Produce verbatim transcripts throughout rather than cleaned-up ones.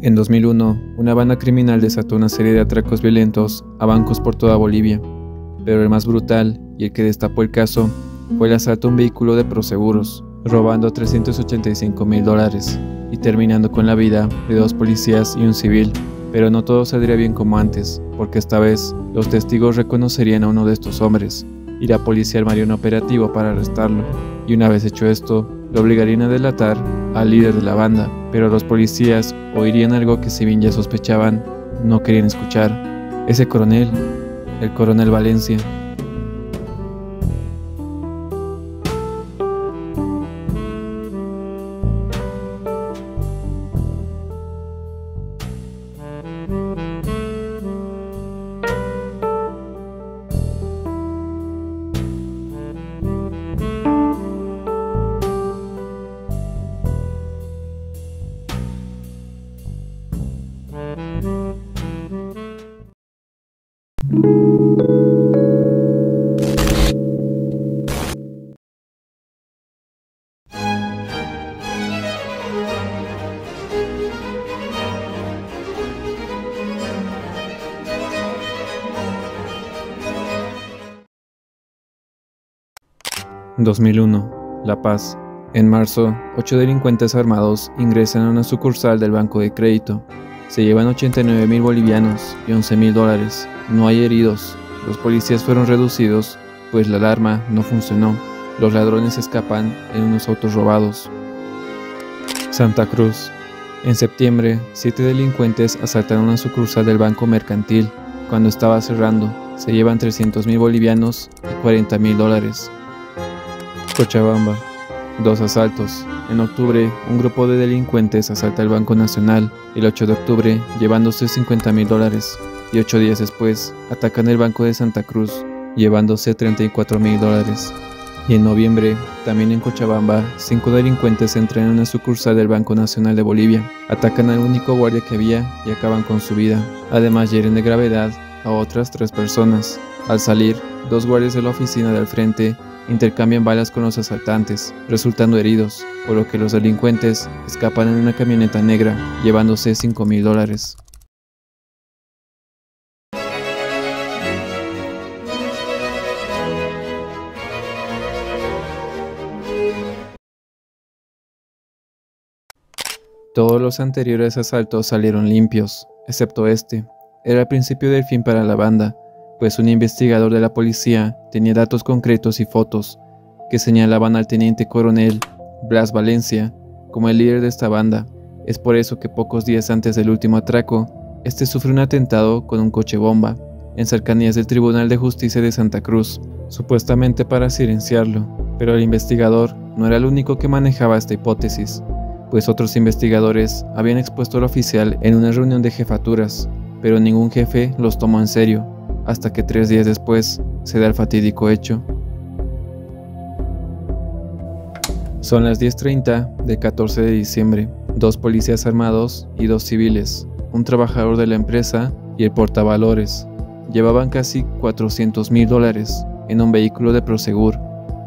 En dos mil uno, una banda criminal desató una serie de atracos violentos a bancos por toda Bolivia, pero el más brutal y el que destapó el caso fue el asalto a un vehículo de Proseguros, robando trescientos ochenta y cinco mil dólares y terminando con la vida de dos policías y un civil. Pero no todo saldría bien como antes, porque esta vez los testigos reconocerían a uno de estos hombres, y la policía armaría un operativo para arrestarlo, y una vez hecho esto, lo obligarían a delatar al líder de la banda, pero los policías oirían algo que si bien ya sospechaban, no querían escuchar. Ese coronel, el coronel Valencia. dos mil uno. La Paz. En marzo, ocho delincuentes armados ingresan a una sucursal del Banco de Crédito. Se llevan ochenta y nueve mil bolivianos y once mil dólares. No hay heridos. Los policías fueron reducidos, pues la alarma no funcionó. Los ladrones escapan en unos autos robados. Santa Cruz. En septiembre, siete delincuentes asaltaron una sucursal del Banco Mercantil. Cuando estaba cerrando, se llevan trescientos mil bolivianos y cuarenta mil dólares. Cochabamba. Dos asaltos. En octubre, un grupo de delincuentes asalta el Banco Nacional el ocho de octubre, llevándose cincuenta mil dólares, y ocho días después atacan el Banco de Santa Cruz, llevándose treinta y cuatro mil dólares. Y en noviembre, también en Cochabamba, cinco delincuentes entran en una sucursal del Banco Nacional de Bolivia, atacan al único guardia que había y acaban con su vida. Además, hieren de gravedad a otras tres personas. Al salir, dos guardias de la oficina del frente intercambian balas con los asaltantes, resultando heridos, por lo que los delincuentes escapan en una camioneta negra, llevándose cinco mil dólares. Todos los anteriores asaltos salieron limpios, excepto este. Era el principio del fin para la banda, pues un investigador de la policía tenía datos concretos y fotos que señalaban al teniente coronel Blas Valencia como el líder de esta banda. Es por eso que pocos días antes del último atraco, este sufre un atentado con un coche bomba en cercanías del Tribunal de Justicia de Santa Cruz, supuestamente para silenciarlo, pero el investigador no era el único que manejaba esta hipótesis, pues otros investigadores habían expuesto al oficial en una reunión de jefaturas, pero ningún jefe los tomó en serio, hasta que tres días después se da el fatídico hecho. Son las diez treinta del catorce de diciembre. Dos policías armados y dos civiles, un trabajador de la empresa y el portavalores, llevaban casi cuatrocientos mil dólares en un vehículo de Prosegur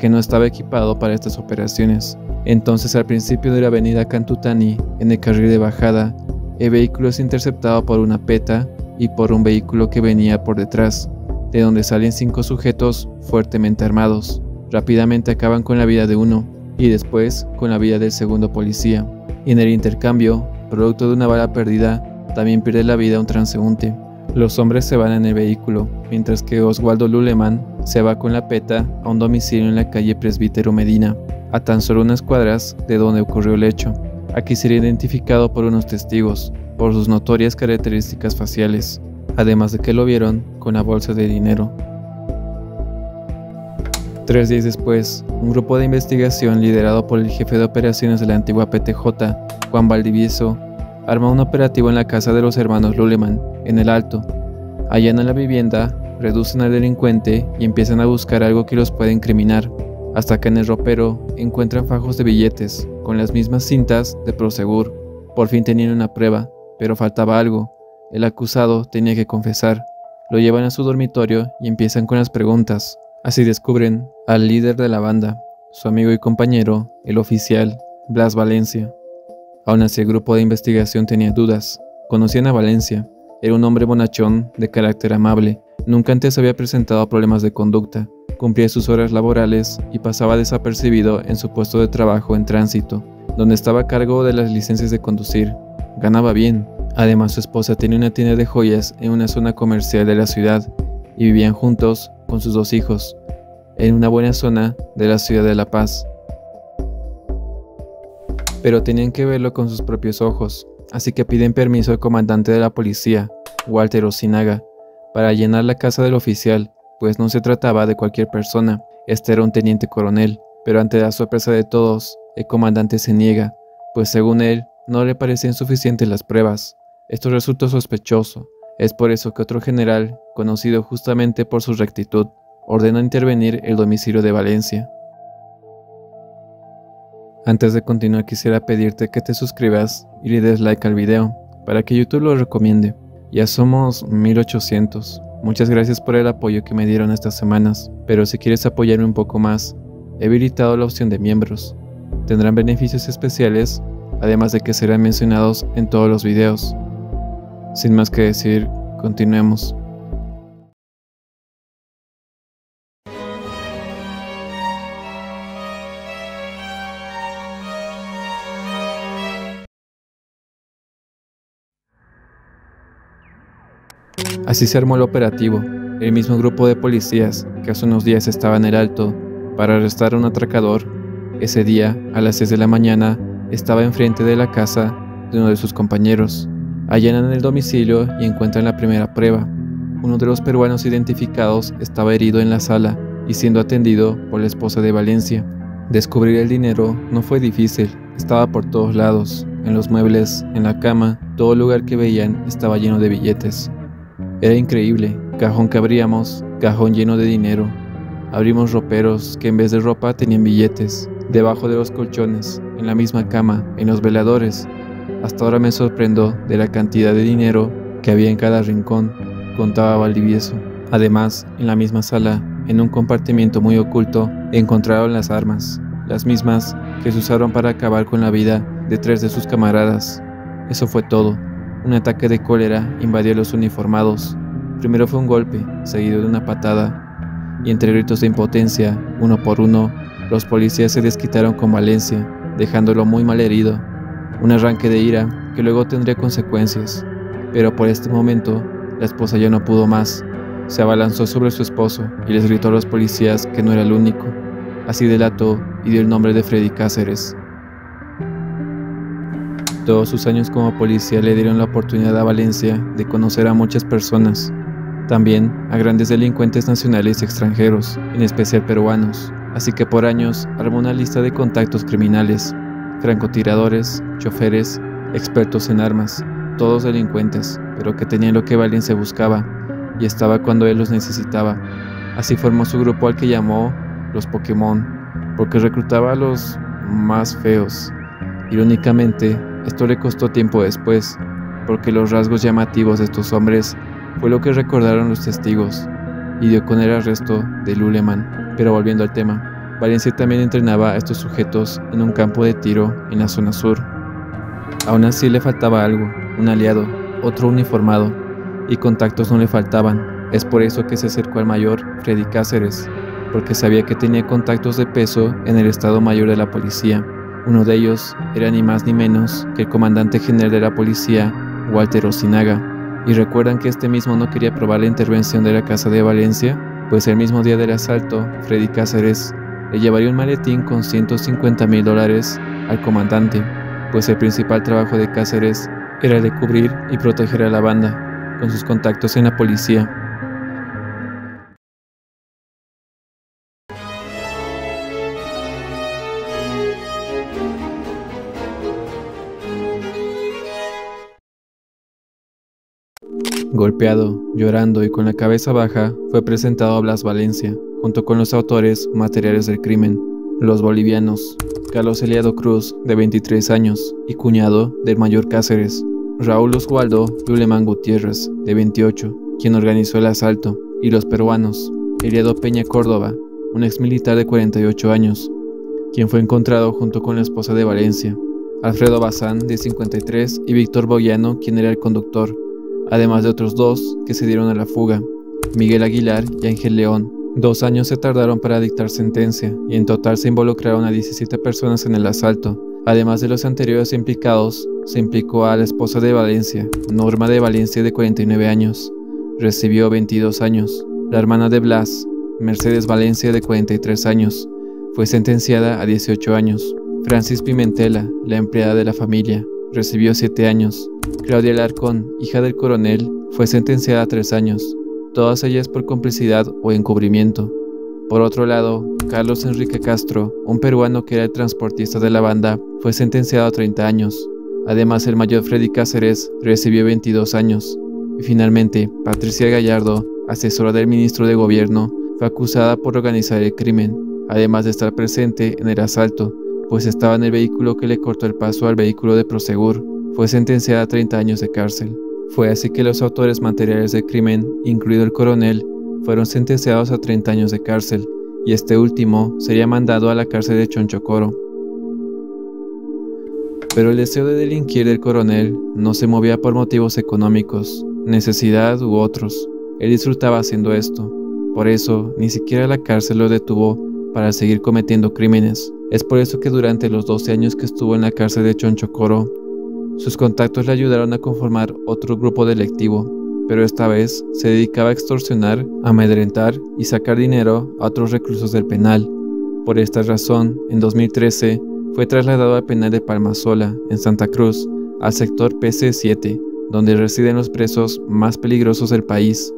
que no estaba equipado para estas operaciones. Entonces, al principio de la avenida Cantutani, en el carril de bajada, el vehículo es interceptado por una peta y por un vehículo que venía por detrás, de donde salen cinco sujetos fuertemente armados. Rápidamente acaban con la vida de uno y después con la vida del segundo policía. Y en el intercambio, producto de una bala perdida, también pierde la vida un transeúnte. Los hombres se van en el vehículo, mientras que Osvaldo Lulemán se va con la peta a un domicilio en la calle Presbítero Medina, a tan solo unas cuadras de donde ocurrió el hecho. Aquí sería identificado por unos testigos, por sus notorias características faciales, además de que lo vieron con la bolsa de dinero. Tres días después, un grupo de investigación liderado por el jefe de operaciones de la antigua P T J, Juan Valdivieso, arma un operativo en la casa de los hermanos Lulemán, en El Alto. Allanan la vivienda, reducen al delincuente y empiezan a buscar algo que los pueda incriminar, hasta que en el ropero encuentran fajos de billetes con las mismas cintas de Prosegur. Por fin tenían una prueba, pero faltaba algo. El acusado tenía que confesar. Lo llevan a su dormitorio y empiezan con las preguntas. Así descubren al líder de la banda, su amigo y compañero, el oficial Blas Valencia. Aún así, el grupo de investigación tenía dudas. Conocían a Valencia. Era un hombre bonachón, de carácter amable. Nunca antes había presentado problemas de conducta. Cumplía sus horas laborales y pasaba desapercibido en su puesto de trabajo en tránsito, donde estaba a cargo de las licencias de conducir. Ganaba bien. Además, su esposa tenía una tienda de joyas en una zona comercial de la ciudad y vivían juntos con sus dos hijos, en una buena zona de la ciudad de La Paz. Pero tenían que verlo con sus propios ojos, así que piden permiso al comandante de la policía, Walter Osinaga, para llenar la casa del oficial, pues no se trataba de cualquier persona. Este era un teniente coronel, pero ante la sorpresa de todos, el comandante se niega, pues según él, no le parecían suficientes las pruebas. Esto resultó sospechoso. Es por eso que otro general, conocido justamente por su rectitud, ordenó intervenir el domicilio de Valencia. Antes de continuar, quisiera pedirte que te suscribas y le des like al video, para que YouTube lo recomiende. Ya somos mil ochocientos. Muchas gracias por el apoyo que me dieron estas semanas, pero si quieres apoyarme un poco más, he habilitado la opción de miembros. Tendrán beneficios especiales, además de que serán mencionados en todos los videos. Sin más que decir, continuemos. Así se armó el operativo. El mismo grupo de policías que hace unos días estaba en el alto para arrestar a un atracador, ese día, a las seis de la mañana, estaba enfrente de la casa de uno de sus compañeros. Allanan el domicilio y encuentran la primera prueba. Uno de los peruanos identificados estaba herido en la sala y siendo atendido por la esposa de Valencia. Descubrir el dinero no fue difícil, estaba por todos lados, en los muebles, en la cama, todo lugar que veían estaba lleno de billetes. Era increíble, cajón que abríamos, cajón lleno de dinero. Abrimos roperos que en vez de ropa tenían billetes, debajo de los colchones, en la misma cama, en los veladores. Hasta ahora me sorprendo de la cantidad de dinero que había en cada rincón, contaba Valdivieso. Además, en la misma sala, en un compartimiento muy oculto, encontraron las armas, las mismas que se usaron para acabar con la vida de tres de sus camaradas. Eso fue todo. Un ataque de cólera invadió a los uniformados. Primero fue un golpe, seguido de una patada, y entre gritos de impotencia, uno por uno, los policías se desquitaron con Valencia, dejándolo muy mal herido. Un arranque de ira que luego tendría consecuencias, pero por este momento, la esposa ya no pudo más. Se abalanzó sobre su esposo y les gritó a los policías que no era el único. Así delató y dio el nombre de Freddy Cáceres. Todos sus años como policía le dieron la oportunidad a Valencia de conocer a muchas personas, también a grandes delincuentes nacionales y extranjeros, en especial peruanos, así que por años armó una lista de contactos criminales, francotiradores, choferes, expertos en armas, todos delincuentes, pero que tenían lo que Valencia buscaba y estaba cuando él los necesitaba. Así formó su grupo al que llamó los Pokémon, porque reclutaba a los más feos. Irónicamente, esto le costó tiempo después, porque los rasgos llamativos de estos hombres fue lo que recordaron los testigos, y dio con el arresto de Lulemán. Pero volviendo al tema, Valencia también entrenaba a estos sujetos en un campo de tiro en la zona sur. Aún así le faltaba algo, un aliado, otro uniformado, y contactos no le faltaban. Es por eso que se acercó al mayor Freddy Cáceres, porque sabía que tenía contactos de peso en el Estado Mayor de la Policía. Uno de ellos era ni más ni menos que el comandante general de la policía, Walter Osinaga. ¿Y recuerdan que este mismo no quería probar la intervención de la casa de Valencia? Pues el mismo día del asalto, Freddy Cáceres le llevaría un maletín con ciento cincuenta mil dólares al comandante, pues el principal trabajo de Cáceres era el de cubrir y proteger a la banda, con sus contactos en la policía. Golpeado, llorando y con la cabeza baja, fue presentado a Blas Valencia, junto con los autores materiales del crimen, los bolivianos, Carlos Eliado Cruz, de veintitrés años, y cuñado del mayor Cáceres, Raúl Osvaldo Lulemán Gutiérrez, de veintiocho, quien organizó el asalto, y los peruanos, Eliado Peña Córdoba, un exmilitar de cuarenta y ocho años, quien fue encontrado junto con la esposa de Valencia, Alfredo Bazán, de cincuenta y tres, y Víctor Boyano, quien era el conductor, además de otros dos que se dieron a la fuga, Miguel Aguilar y Ángel León. Dos años se tardaron para dictar sentencia, y en total se involucraron a diecisiete personas en el asalto. Además de los anteriores implicados, se implicó a la esposa de Valencia, Norma de Valencia, de cuarenta y nueve años, recibió veintidós años. La hermana de Blas, Mercedes Valencia, de cuarenta y tres años, fue sentenciada a dieciocho años. Francis Pimentela, la empleada de la familia, recibió siete años. Claudia Alarcón, hija del coronel, fue sentenciada a tres años, todas ellas por complicidad o encubrimiento. Por otro lado, Carlos Enrique Castro, un peruano que era el transportista de la banda, fue sentenciado a treinta años. Además, el mayor Freddy Cáceres recibió veintidós años. Y finalmente, Patricia Gallardo, asesora del ministro de Gobierno, fue acusada por organizar el crimen, además de estar presente en el asalto, pues estaba en el vehículo que le cortó el paso al vehículo de Prosegur. Fue sentenciada a treinta años de cárcel. Fue así que los autores materiales del crimen, incluido el coronel, fueron sentenciados a treinta años de cárcel, y este último sería mandado a la cárcel de Chonchocoro. Pero el deseo de delinquir del coronel no se movía por motivos económicos, necesidad u otros. Él disfrutaba haciendo esto, por eso ni siquiera la cárcel lo detuvo para seguir cometiendo crímenes. Es por eso que durante los doce años que estuvo en la cárcel de Chonchocoro, sus contactos le ayudaron a conformar otro grupo delictivo, pero esta vez se dedicaba a extorsionar, amedrentar y sacar dinero a otros reclusos del penal. Por esta razón, en dos mil trece fue trasladado al penal de Palma Sola, en Santa Cruz, al sector P C siete, donde residen los presos más peligrosos del país.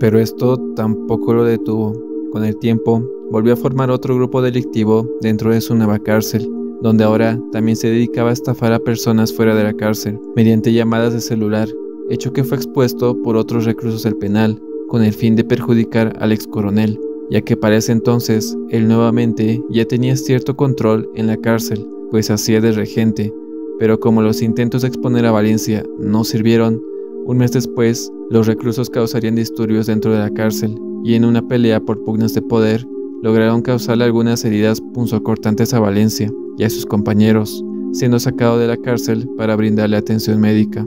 Pero esto tampoco lo detuvo. Con el tiempo, volvió a formar otro grupo delictivo dentro de su nueva cárcel, donde ahora también se dedicaba a estafar a personas fuera de la cárcel mediante llamadas de celular, hecho que fue expuesto por otros reclusos del penal con el fin de perjudicar al ex coronel, ya que para ese entonces él nuevamente ya tenía cierto control en la cárcel, pues hacía de regente. Pero como los intentos de exponer a Valencia no sirvieron, un mes después los reclusos causarían disturbios dentro de la cárcel y en una pelea por pugnas de poder lograron causarle algunas heridas punzocortantes a Valencia y a sus compañeros, siendo sacado de la cárcel para brindarle atención médica.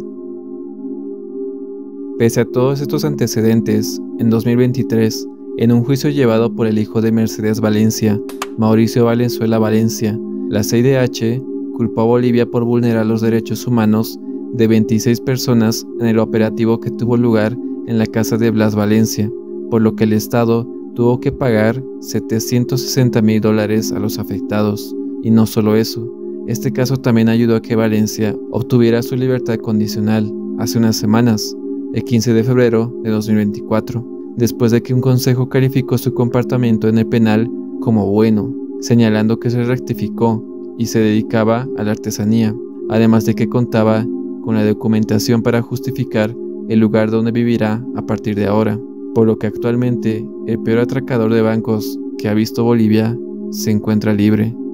Pese a todos estos antecedentes, en dos mil veintitrés, en un juicio llevado por el hijo de Mercedes Valencia, Mauricio Valenzuela Valencia, la C I D H culpó a Bolivia por vulnerar los derechos humanos de veintiséis personas en el operativo que tuvo lugar en la casa de Blas Valencia, por lo que el Estado tuvo que pagar setecientos sesenta mil dólares a los afectados. Y no solo eso, este caso también ayudó a que Valencia obtuviera su libertad condicional hace unas semanas, el quince de febrero de dos mil veinticuatro, después de que un consejo calificó su comportamiento en el penal como bueno, señalando que se rectificó y se dedicaba a la artesanía, además de que contaba con la documentación para justificar el lugar donde vivirá a partir de ahora, por lo que actualmente el peor atracador de bancos que ha visto Bolivia se encuentra libre.